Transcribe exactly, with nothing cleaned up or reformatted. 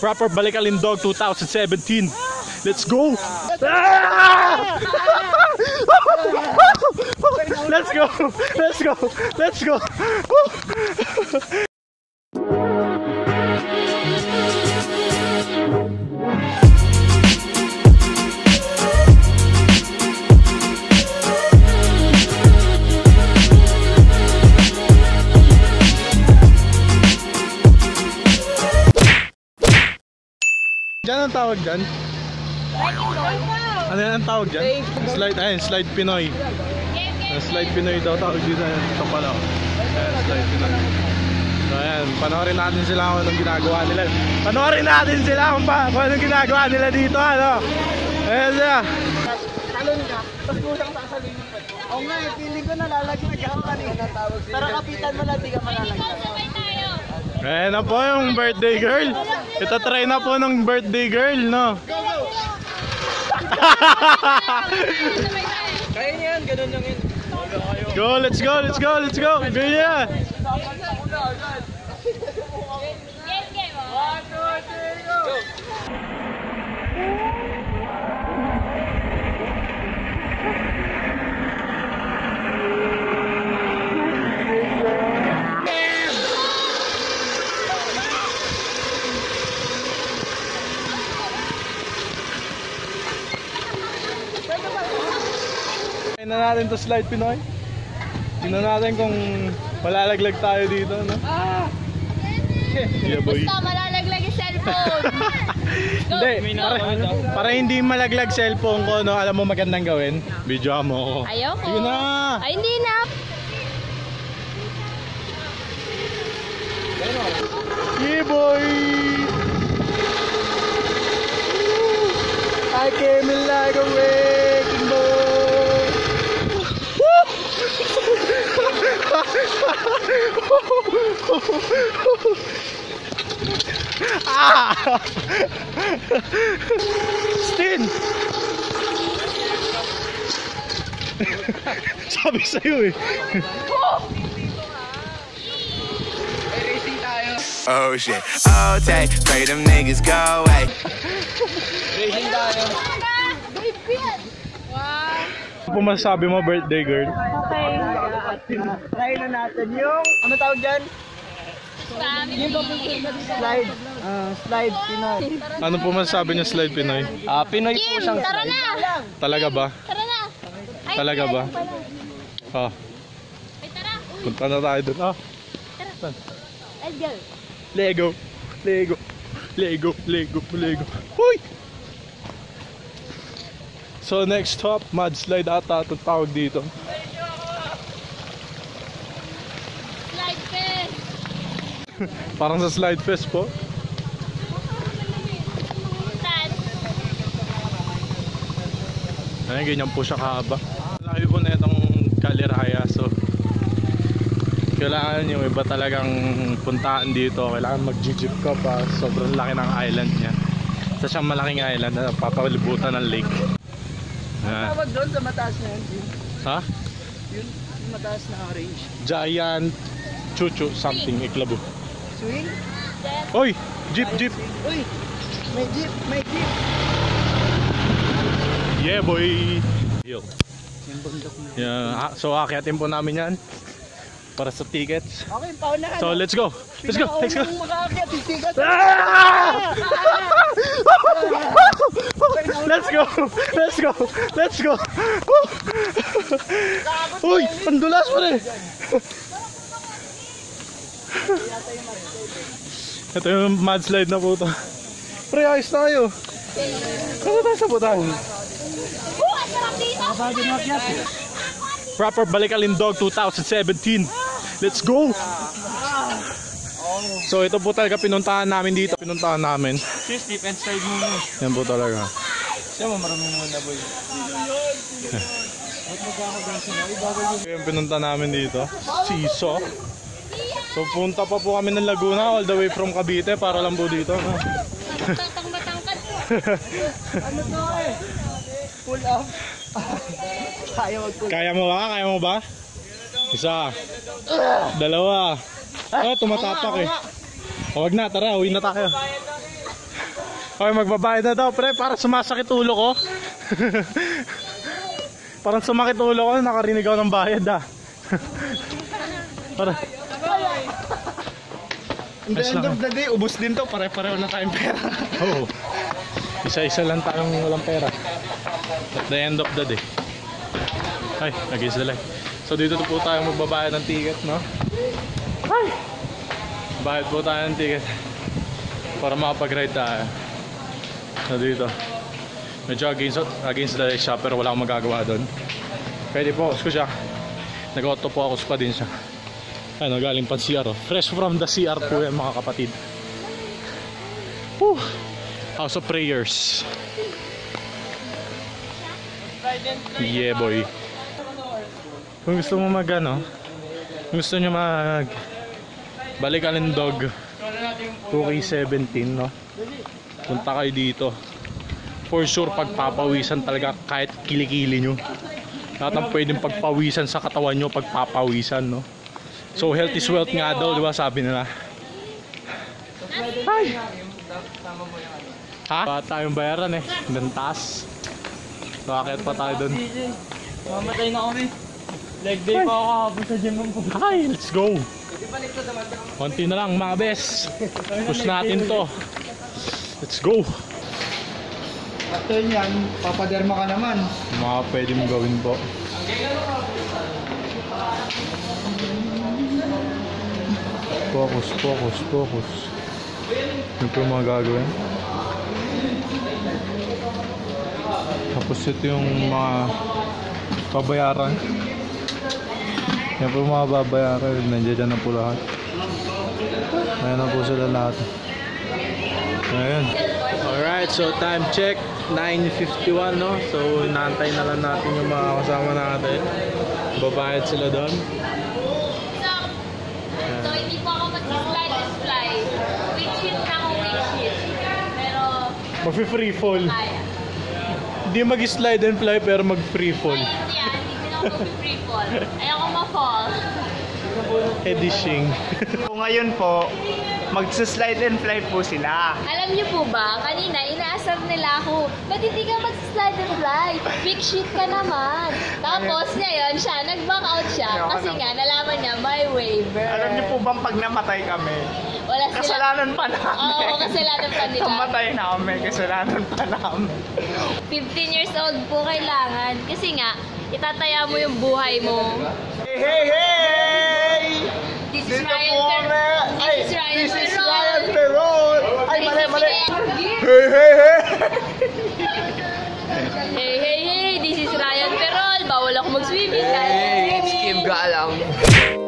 Proper Balikalindog twenty seventeen. Let's go! Let's go! Let's go! Let's go! Diyan ang tawag dyan? Ano yan ang tawag dyan? Slide, ayun, slide Pinoy. Slide Pinoy daw tawag dito. Ito pala, ayan, slide Pinoy. So ayan, panoorin natin sila kung anong ginagawa nila. Panoorin natin sila kung pa, kung anong ginagawa nila dito, ano? Ayan sila. Talon ka, tapos kusang sasalimipan. Oo nga, feeling ko nalalaglag ako kanina. Pero kapitan mo lang, di ka malalaglag. Ayan na po yung birthday girl. Ito try na po ng birthday girl, no? Go, go! Kaya niyan, ganun yung yun. Go, let's go, let's go, let's go! Go niya! Game, game, oh! One, two, three, go! Tignan natin to slide Pinoy. Tignan natin kung malalaglag tayo dito, no? Ah! Yeah, boy. Basta malalaglag yung cellphone. Hindi, para, para hindi malaglag cellphone ko, no? Alam mo magandang gawin? Video mo ako. Ayoko. Sige na! Ay, hindi na! Yeah, boy! I came in like a wrecking ball. Ah! Stin! Sabi sa'yo eh. Oh shit, oh take, pray them niggas go away. Racing tayo. Ano po masasabi mo, birthday girl? Okay. Try na natin yung, ano tawag dyan? Family. Slide, uh, slide Pinoy. Ano po masasabi niya slide Pinoy? Ah, uh, Pinoy po siyang slide. Talaga ba? Tara na! Talaga ba? Oh. Punta na tayo dun. Oh. Let's go. Lego. Lego. Lego. Lego. Lego. Hoy! So next stop, mudslide ata itong tawag dito. Parang sa slide fest po. Ayan, ganyan po siya kahaba. Laki po na itong Caliraya. So kailangan yung iba talagang puntaan dito. Kailangan mag-jeep ka pa. Sobrang laki ng island niya. Sa siyang malaking island na papalibutan ng lake. Ang tawag doon sa mataas na yun? Ha? Yun, mataas na orange. Giant Chuchu something, iklabo. Swing? Oy! Jeep, jeep! Uy! May jeep, may jeep! Yeah, boy! Yo. Yeah, so akitin po namin yan para sa tickets. Okay, paunahan. So let's go! Let's go! Let's go! Let's go! Let's go! Let's go! Uy! Pandulas pa rin! Ito yung mudslide na po ito. Pre, ayos tayo. Kaya tayo sa butang. Proper Balikalindog twenty seventeen. Let's go! So ito po talaga pinuntahan namin dito. Pinuntahan namin. Sis, deep and slide muna. Yan po talaga. Siya mo maraming muna, boy. Yung pinuntahan namin dito. Siso. So punta pa po kami ng Laguna all the way from Cavite para lang po dito. Matangkad po. Ano to eh? Pull up. Kaya mo ba? Kaya mo ba? Kaya mo ba? Isa. Dalawa. Oh, tumatapak eh. Huwag na, tara. Uwi na tayo. Okay, magbabayad na daw, pre. Parang sumasakit ulo ko. Parang sumakit ulo ko. Nakarinig ako ng bayad, ah. Parang... In the end of the day, ubos din to. Pare-pareho na tayong pera. Oo. Isa-isa lang tayong walang pera. At the end of the day. Ay, nag-isalay. So dito po tayo magbabayad ng ticket, no? Ay! Bayad po tayo ng ticket. Para makapag-ride tayo. So dito. Medyo against, against the shop, pero wala akong magagawa doon. Kaya di po, focus ko siya. Nag-auto po ako pa din siya. Ano, galing pang C R, oh. Fresh from the C R po yan, mga kapatid. Woo! House of Prayers. Yeah, boy. Kung gusto mo mag, ano, kung gusto nyo mag Balikalindog twenty seventeen, no? Punta kayo dito. For sure, pagpapawisan talaga kahit kilikili nyo. Lahat ang pwedeng pagpawisan sa katawan nyo, pagpapawisan, no? So health is wealth nga daw, di ba sabi nila? Ay! Ha? Baka tayong bayaran eh, nantas. Bakit pa tayo dun? Mamatay na kami. Leg day pa ako habang sa gym ng puto. Ay, let's go! Konti na lang mga bes. Push natin to. Let's go! After yan, papaderma ka naman. Mga pwede mong gawin po. Focus, focus, focus. Yun po yung mga gagawin. Tapos ito yung mga babayaran. Yan po yung mga babayaran. Nandiyan na po lahat. Ayan na po sila lahat. Ayan. Alright, so time check. nine fifty-one, no? So, inaantay na lang natin yung mga kasama natin. Babayad sila doon. Mag-free fall. Hindi mag-slide and fly pero mag-free fall. Ay, hindi yan. Hindi lang mag-free fall. Ayoko ma-fall. Edishing. So ngayon po, mag-slide and fly po sila. Alam niyo po ba, kanina inaasar nila ako, ba't hindi ka mag-slide and fly? Big shit ka naman. Tapos ngayon siya, nag-back out siya. Kasi nga, nalaman niya, may waiver. Alam niyo po bang pag namatay kami, wala sila... kasalanan pa namin. Oo, kasalanan pa nila. Namatay namin, kasalanan pa namin. fifteen years old po kailangan. Kasi nga, itataya mo yung buhay mo. Hey, hey, hey! This is Ryan Perol. This is Ryan Perol. This is Ryan Perol. Ay, mali, mali. Hey, hey, hey! Hey, hey, hey! This is Ryan Perol. Bawal ako mag-swimming. Hey, it's Kim Galang.